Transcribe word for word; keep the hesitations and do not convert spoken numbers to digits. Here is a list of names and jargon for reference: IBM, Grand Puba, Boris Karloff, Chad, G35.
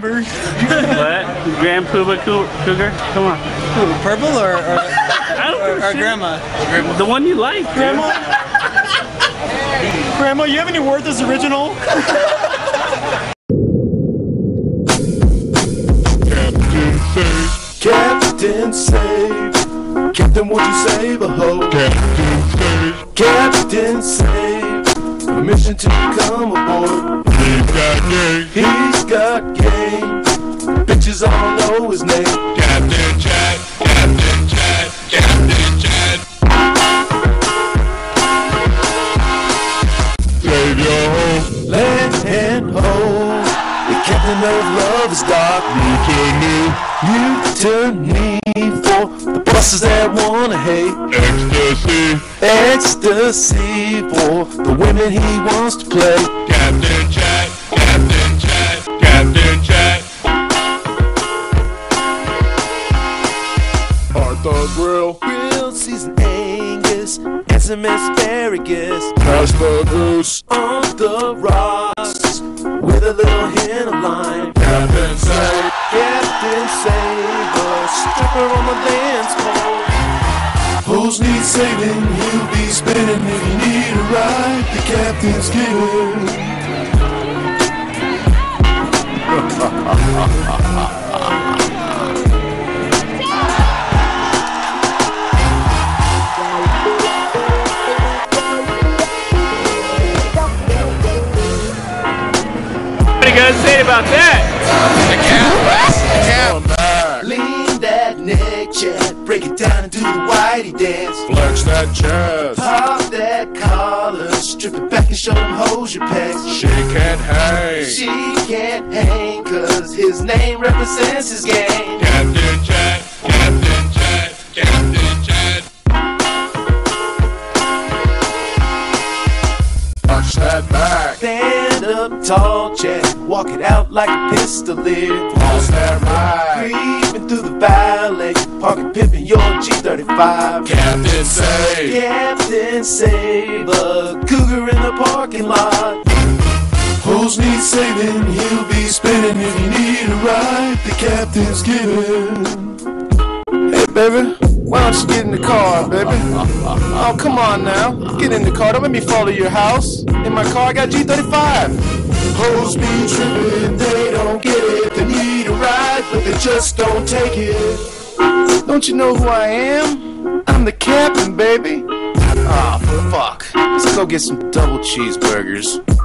What? Grand Puba Cougar? Come on. Ooh, purple or, or, I don't or, or grandma? grandma? The one you like, Grandma? Grandma, you have any Werther's original? Captain Save. Captain Save. Captain, won't you save a hoe? Captain Save. Captain Save. Permission to come aboard. He's got game. He's got game. Bitches all know his name. Captain Chad, Captain Chad, Captain Chad. Save your home. Land and home. The captain of love is dark. Mutiny. Mutiny for the bosses that wanna hate. Ecstasy. Ecstasy for the women he wants to play. Captain Chad, Captain Chad, Captain Chad. Arthur Grill. Grill season Angus and some asparagus. Pass the goose on the rocks with a little hint of lime. Captain Save, Captain Save, a stripper on the dance floor. Hoes need saving, he'll be spinning if you need a ride. The captain's giving. Say about that? The cap, the cap. Lean that neck, Chad. Break it down and do the whitey dance. Flex that chest. Pop that collar. Strip it back and show them hoes your pecs. She can't hang. She can't hang, cause his name represents his game. Captain Chad, Captain Chad, Captain Chad. Punch that back. Stand up tall, Chad. Walk it out like a pistolier. Pass that ride. Creeping through the valley. Parking pimping your G thirty-five. Captain Save. Captain Save. A cougar in the parking lot. Hoes need saving. He'll be spinning if you need a ride. The captain's giving. Hey, baby. Why don't you get in the car, baby? Oh, come on now. Get in the car. Don't let me follow your house. In my car, I got G thirty-five. Hoes be trippin', they don't get it. They need a ride, but they just don't take it. Don't you know who I am? I'm the captain, baby. Ah, oh, fuck. Let's go get some double cheeseburgers.